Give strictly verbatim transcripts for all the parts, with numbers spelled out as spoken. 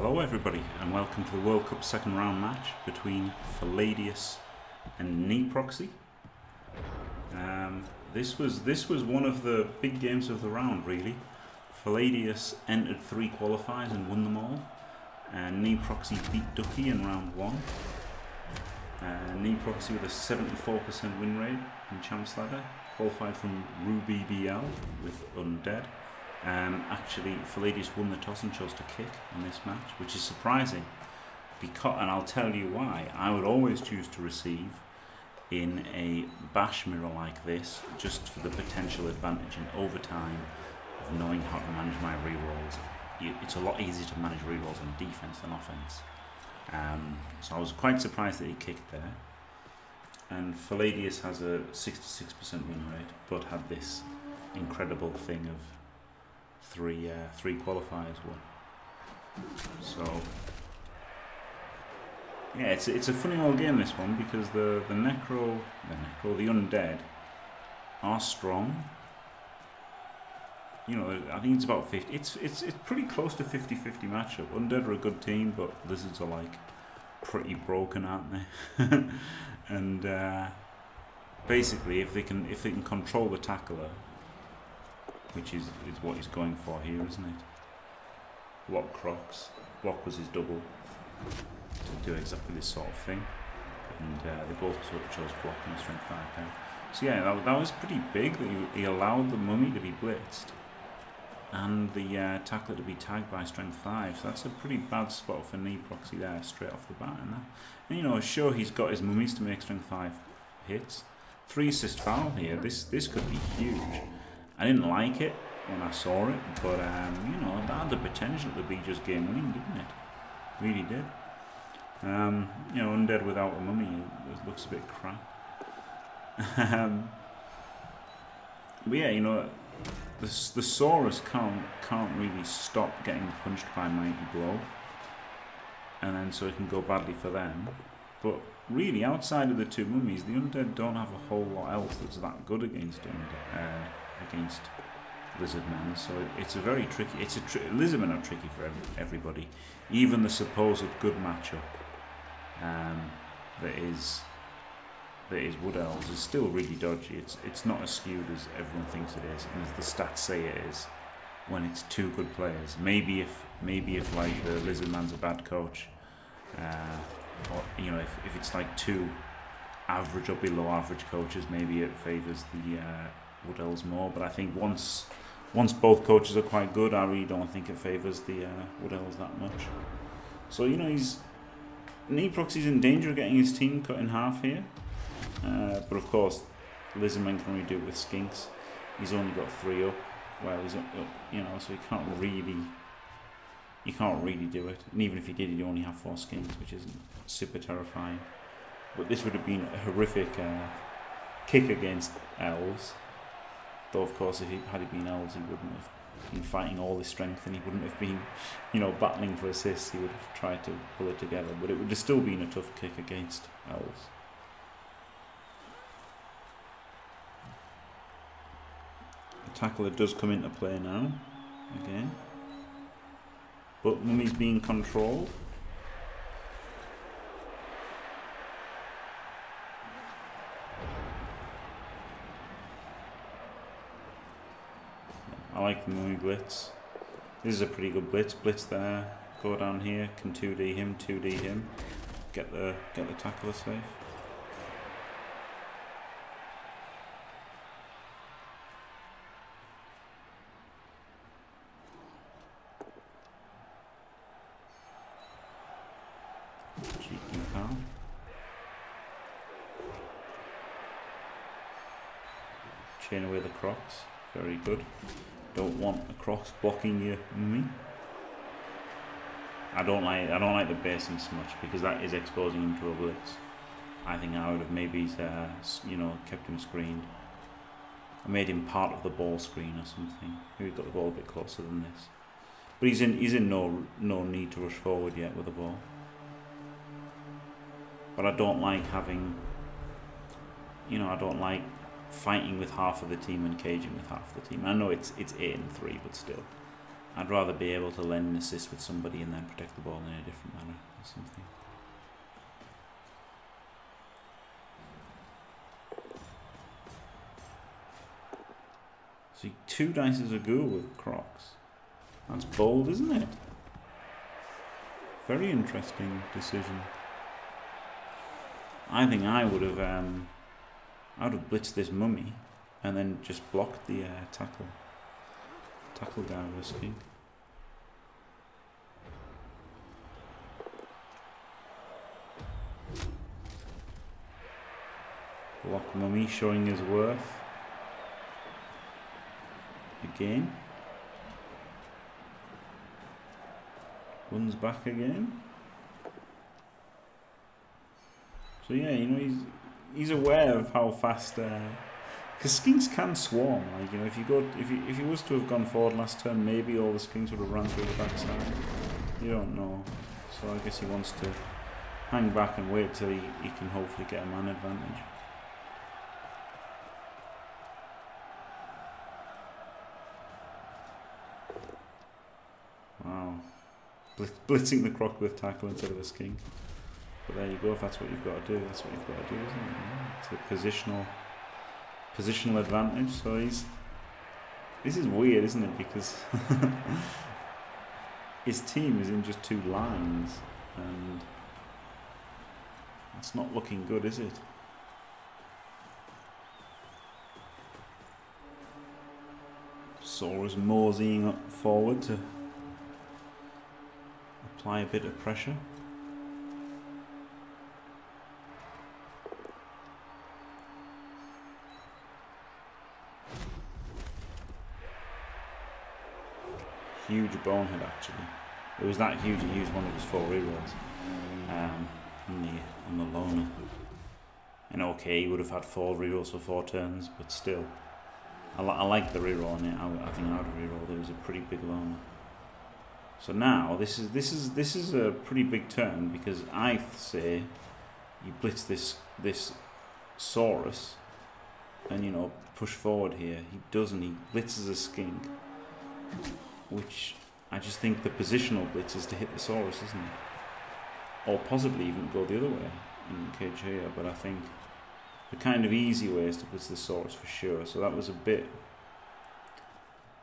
Hello everybody and welcome to the World Cup second round match between Filadeus and Neproxy. Um, this was this was one of the big games of the round really. Filadeus entered three qualifiers and won them all. And uh, Neproxy beat Ducky in round one. Uh, Neproxy with a seventy-four percent win rate in Champs Ladder, qualified from Ruby B L with Undead. Um, actually, Filadeus won the toss and chose to kick in this match, which is surprising, because, and I'll tell you why. I would always choose to receive in a bash mirror like this, just for the potential advantage in overtime of knowing how to manage my rerolls. It's a lot easier to manage rerolls on defense than offense. Um, so I was quite surprised that he kicked there. And Filadeus has a sixty-six percent win rate, but had this incredible thing of three uh, three qualifiers won. So yeah, it's it's a funny old game, this one, because the the necro the necro the undead are strong. You know, I think it's about fifty. It's it's it's pretty close to fifty fifty matchup. Undead are a good team, but lizards are like pretty broken, aren't they? and uh, basically, if they can if they can control the tackler, which is, is what he's going for here, isn't it? Lock Crocs. Lock was his double to do exactly this sort of thing. And uh, they both chose block and strength five down. So yeah, that, that was pretty big. That he, he allowed the mummy to be blitzed and the uh, tackler to be tagged by strength five. So that's a pretty bad spot for Neproxy there, straight off the bat. And, that. and you know, sure, he's got his mummies to make strength five hits. Three assist foul here. This this could be huge. I didn't like it when I saw it, but um, you know, that had the potential to be just game winning, didn't it? Really did. Um, you know, Undead without a mummy, it looks a bit crap. um, but yeah, you know, the the Saurus can't can't really stop getting punched by Mighty Blow, and then so it can go badly for them. But really, outside of the two mummies, the Undead don't have a whole lot else that's that good against Undead. Uh, against Lizardmen, so it, it's a very tricky. It's a tri Lizardmen are tricky for every, everybody, even the supposed good matchup um, that is that is Wood Elves is still really dodgy. It's it's not as skewed as everyone thinks it is, and as the stats say it is. When it's two good players, maybe if maybe if like the Lizardman's a bad coach, uh, or you know if if it's like two average or below average coaches, maybe it favours the. Uh, Wood Elves more, but I think once once both coaches are quite good, I really don't think it favours the uh, Wood Elves that much. So you know, he's Neproxy's in danger of getting his team cut in half here, uh, but of course Lizardmen can only do it with skinks. He's only got three up. Well, he's up, up you know, so he can't really he can't really do it. And even if he did, he'd only have four skinks, which isn't super terrifying. But this would have been a horrific uh, kick against elves. Though of course, if he had he been elves, he wouldn't have been fighting all his strength, and he wouldn't have been, you know, battling for assists. He would have tried to pull it together, but it would have still been a tough kick against elves. The tackler does come into play now, again, but mummy's being controlled. I like the mummy blitz. This is a pretty good blitz. Blitz there, go down here, can two D him, two D him, get the get the tackler safe. Cheeky pal. Chain away the Crocs. Very good. Don't want the Crocs blocking your mummy. I don't like I don't like the basing so much, because that is exposing him to a blitz. I think I would have maybe uh, you know kept him screened. I made him part of the ball screen or something. Maybe got the ball a bit closer than this. But he's in he's in no no need to rush forward yet with the ball. But I don't like having. You know I don't like. Fighting with half of the team and caging with half of the team. I know it's it's eight and three, but still, I'd rather be able to lend an assist with somebody and then protect the ball in a different manner or something. See, two dice is a ghoul with Crocs. That's bold, isn't it? Very interesting decision. I think I would have, um, I would have blitzed this mummy and then just blocked the uh, tackle. Tackle guy was king. Block mummy showing his worth. Again. Runs back again. So yeah, you know, he's he's aware of how fast uh because skinks can swarm, like, you know, if you go if you if he was to have gone forward last turn, maybe all the skinks would have run through the backside. You don't know. So I guess he wants to hang back and wait till he, he can hopefully get a man advantage. Blitzing the croc with tackle instead of a skink. But there you go, if that's what you've got to do, that's what you've got to do, isn't it? It's a positional positional advantage, so he's... This is weird, isn't it? Because his team is in just two lines, and that's not looking good, is it? Sora's moseying up forward to apply a bit of pressure. Huge bonehead, actually. It was that huge, he used one of his four rerolls um, on the, on the loner. And okay, he would have had four rerolls for four turns, but still. I, li I like the reroll on it. I, I think I would have rerolled it. It was a pretty big loner. So now this is this is this is a pretty big turn, because I say you blitz this this Saurus and, you know, push forward here. He doesn't. He blitzes a skink, which I just think the positional blitz is to hit the Saurus, isn't it? Or possibly even go the other way and cage here. But I think the kind of easy way is to blitz the Saurus for sure. So that was a bit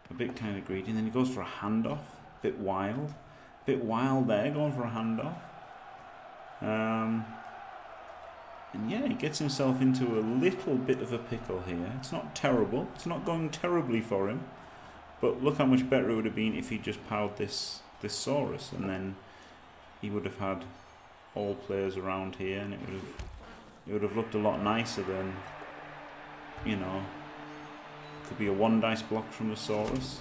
a bit kind of greedy. And then he goes for a handoff. Bit wild, bit wild there, going for a handoff, um, and yeah, he gets himself into a little bit of a pickle here. It's not terrible, it's not going terribly for him, but look how much better it would have been if he just powered this this Saurus, and then he would have had all players around here, and it would have it would have looked a lot nicer than, you know, could be a one dice block from the Saurus.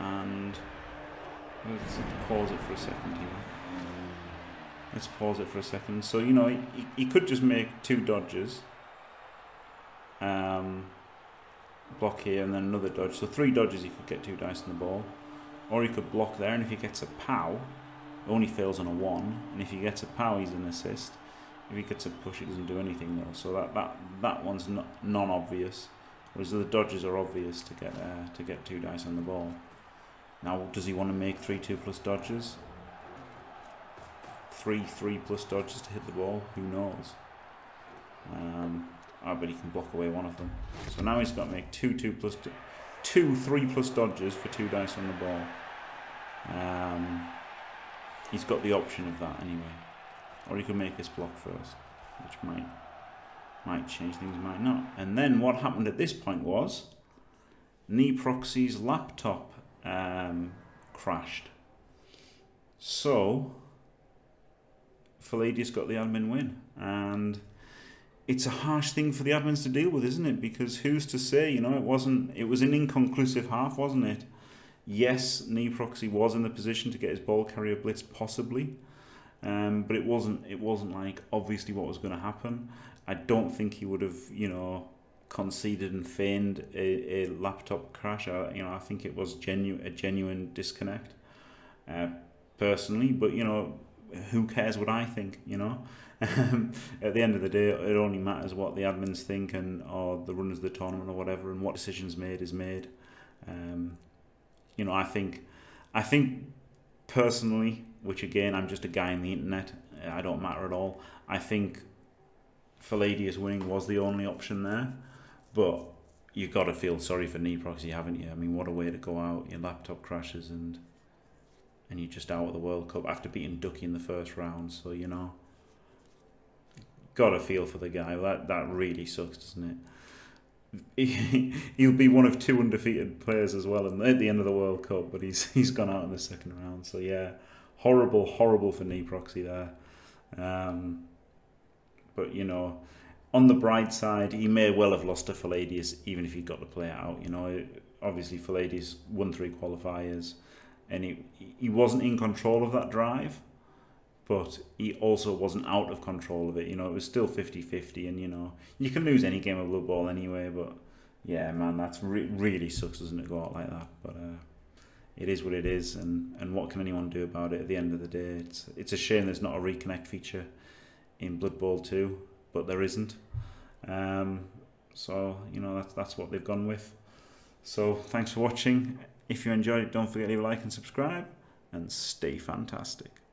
And let's pause it for a second here. Let's pause it for a second. So, you know, he, he could just make two dodges. Um, block here and then another dodge. So three dodges he could get two dice in the ball. Or he could block there, and if he gets a pow, it only fails on a one. And if he gets a pow, he's an assist. If he gets a push, it doesn't do anything though. So that, that, that one's not, non-obvious. Whereas the dodges are obvious to get, uh, to get two dice on the ball. Now, does he want to make three two plus dodges? Three three plus dodges to hit the ball? Who knows? Um, I bet he can block away one of them. So now he's got to make two two plus two three plus dodges for two dice on the ball. Um, he's got the option of that anyway, or he could make this block first, which might might change things, might not. And then what happened at this point was Neproxy's laptop. Um, crashed. So Filadeus got the admin win, and it's a harsh thing for the admins to deal with, isn't it? Because who's to say, you know, it wasn't it was an inconclusive half, wasn't it? Yes, Neproxy was in the position to get his ball carrier blitz possibly, um, but it wasn't it wasn't like obviously what was going to happen. I don't think he would have, you know, conceded and feigned a, a laptop crash. I, you know, I think it was genuine, a genuine disconnect, uh, personally. But, you know, who cares what I think? You know, at the end of the day, it only matters what the admins think, and or the runners of the tournament or whatever, and what decisions made is made. Um, you know, I think, I think personally, which again, I'm just a guy on the internet, I don't matter at all, I think Filadeus winning was the only option there. But you've got to feel sorry for Neproxy, haven't you? I mean, what a way to go out. Your laptop crashes and and you're just out of the World Cup after beating Ducky in the first round. So, you know, got to feel for the guy. That, that really sucks, doesn't it? He, he'll be one of two undefeated players as well at the end of the World Cup, but he's he's gone out in the second round. So, yeah, horrible, horrible for Neproxy there. Um, but, you know, on the bright side, he may well have lost to Filadeus, even if he got the player out. You know, obviously Filadeus won three qualifiers, and he he wasn't in control of that drive, but he also wasn't out of control of it. You know, it was still fifty fifty, and you know, you can lose any game of Blood Bowl anyway. But yeah, man, that's re really sucks, doesn't it, go out like that? But uh, it is what it is, and and what can anyone do about it? At the end of the day, it's it's a shame there's not a reconnect feature in Blood Bowl two. But there isn't, um, so you know, that's that's what they've gone with. So thanks for watching. If you enjoyed it, don't forget to leave a like and subscribe, and stay fantastic.